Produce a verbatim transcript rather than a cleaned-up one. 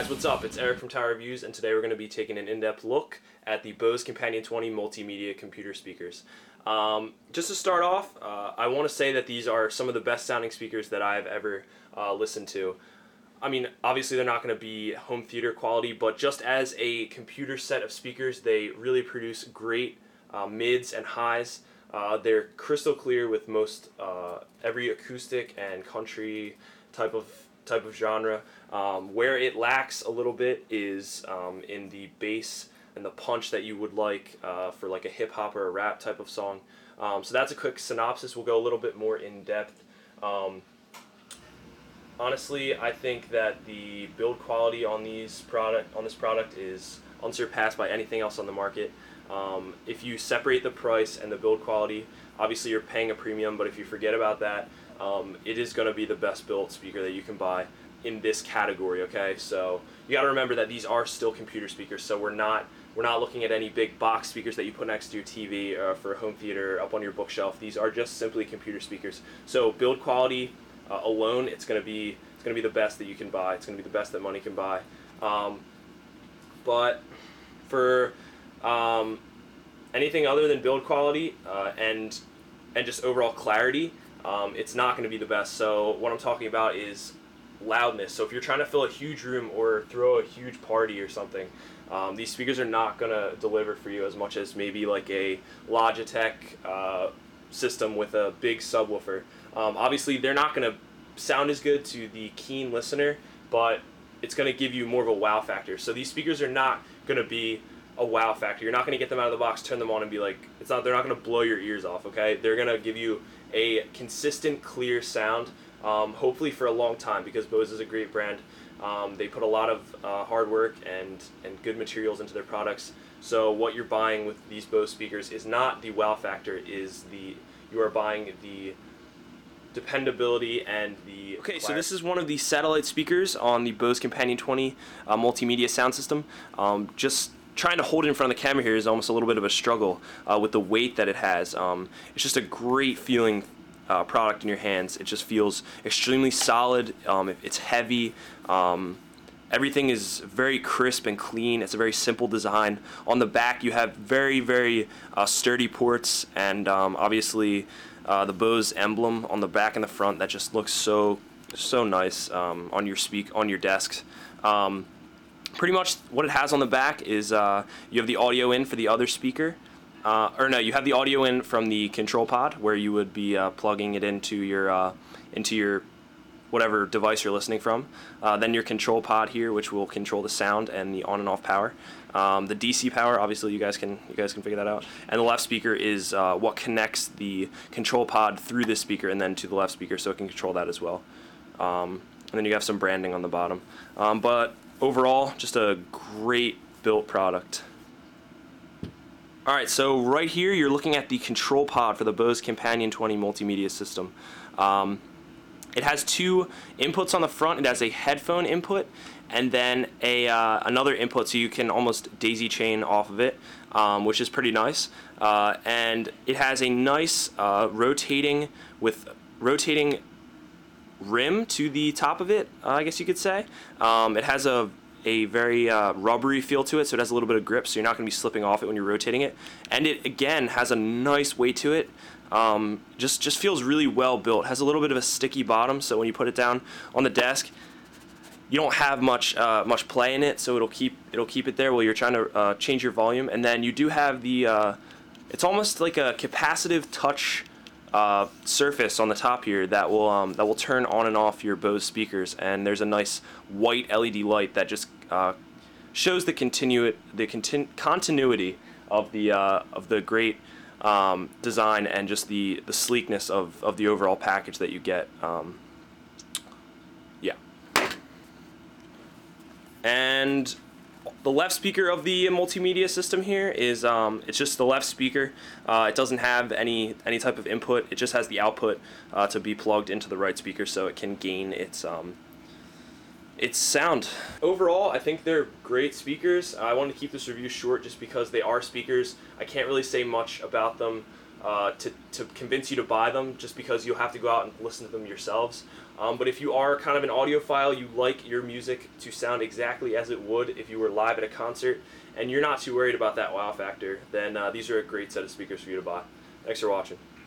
guys, what's up? It's Eric from Tower Reviews, and today we're going to be taking an in-depth look at the Bose Companion twenty multimedia computer speakers. Um, just to start off, uh, I want to say that these are some of the best sounding speakers that I've ever uh, listened to. I mean, obviously they're not going to be home theater quality, but just as a computer set of speakers, they really produce great uh, mids and highs. Uh, they're crystal clear with most uh, every acoustic and country type of type of genre. Um, where it lacks a little bit is um, in the bass and the punch that you would like uh, for like a hip hop or a rap type of song. Um, so that's a quick synopsis. We'll go a little bit more in depth. Um, honestly, I think that the build quality on these product on this product is unsurpassed by anything else on the market. Um, if you separate the price and the build quality, obviously you're paying a premium, but if you forget about that, um, it is going to be the best built speaker that you can buy in this category, okay? So you got to remember that these are still computer speakers, so we're not we're not looking at any big box speakers that you put next to your T V or for home theater up on your bookshelf. These are just simply computer speakers. So build quality uh, alone, it's going to be it's going to be the best that you can buy. It's going to be the best that money can buy. Um, but for Um, anything other than build quality uh, and and just overall clarity, um, it's not going to be the best. So what I'm talking about is loudness. So if you're trying to fill a huge room or throw a huge party or something, um, these speakers are not going to deliver for you as much as maybe like a Logitech uh, system with a big subwoofer. Um, obviously, they're not going to sound as good to the keen listener, but it's going to give you more of a wow factor. So these speakers are not going to be a wow factor. You're not going to get them out of the box, turn them on, and be like, it's not, they're not going to blow your ears off, okay? They're going to give you a consistent, clear sound, um, hopefully for a long time, because Bose is a great brand. Um, they put a lot of uh, hard work and, and good materials into their products. So what you're buying with these Bose speakers is not the wow factor, is the, you are buying the dependability and the okay clarity. So this is one of the satellite speakers on the Bose Companion twenty uh, multimedia sound system. Um, just trying to hold it in front of the camera here is almost a little bit of a struggle uh, with the weight that it has. Um, it's just a great feeling uh, product in your hands. It just feels extremely solid. Um, it's heavy. Um, everything is very crisp and clean. It's a very simple design. On the back, you have very, very uh, sturdy ports, and um, obviously uh, the Bose emblem on the back and the front. That just looks so, so nice um, on your speak on your desks. Um, Pretty much what it has on the back is uh, you have the audio in for the other speaker. Uh, or no, you have the audio in from the control pod where you would be uh, plugging it into your uh, into your whatever device you're listening from. Uh, then your control pod here, which will control the sound and the on and off power. Um, the D C power, obviously you guys can you guys can figure that out. And the left speaker is uh, what connects the control pod through this speaker and then to the left speaker, so it can control that as well. Um, and then you have some branding on the bottom. Um, but overall, just a great built product. Alright, so right here you're looking at the control pod for the Bose Companion twenty multimedia system. Um, it has two inputs on the front. It has a headphone input and then a uh, another input, so you can almost daisy chain off of it, um, which is pretty nice. Uh, and it has a nice uh, rotating with rotating rim to the top of it, uh, I guess you could say. Um, it has a, a very uh, rubbery feel to it, so it has a little bit of grip, so you're not going to be slipping off it when you're rotating it. And it, again, has a nice weight to it. Um, just, just feels really well built. It has a little bit of a sticky bottom, so when you put it down on the desk, you don't have much uh, much play in it, so it'll keep, it'll keep it there while you're trying to uh, change your volume. And then you do have the, uh, it's almost like a capacitive touch Uh, surface on the top here that will um, that will turn on and off your Bose speakers, and there's a nice white L E D light that just uh, shows the continu the continu continuity of the uh, of the great um, design and just the the sleekness of of the overall package that you get. Um, yeah, and the left speaker of the multimedia system here is, um, it's just the left speaker. Uh, it doesn't have any any type of input. It just has the output uh, to be plugged into the right speaker, so it can gain its, um, its sound. Overall, I think they're great speakers. I wanted to keep this review short just because they are speakers. I can't really say much about them uh, to, to convince you to buy them, just because you'll have to go out and listen to them yourselves. Um, but if you are kind of an audiophile, you like your music to sound exactly as it would if you were live at a concert, and you're not too worried about that wow factor, then uh, these are a great set of speakers for you to buy. Thanks for watching.